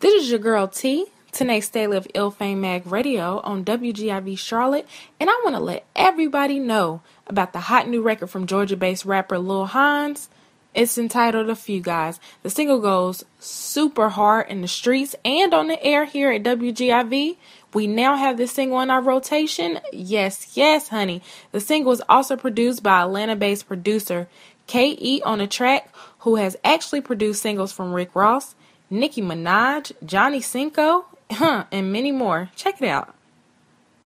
This is your girl T, Tenai Staley of Ill Fame Mag Radio on WGIV Charlotte, and I want to let everybody know about the hot new record from Georgia-based rapper Lil Hines. It's entitled A Few Guys. The single goes super hard in the streets and on the air here at WGIV. We now have this single in our rotation. Yes, yes, honey. The single is also produced by Atlanta-based producer K.E. on the Track, who has actually produced singles from Rick Ross, Nicki Minaj, Johnny Cinco, and many more. Check it out.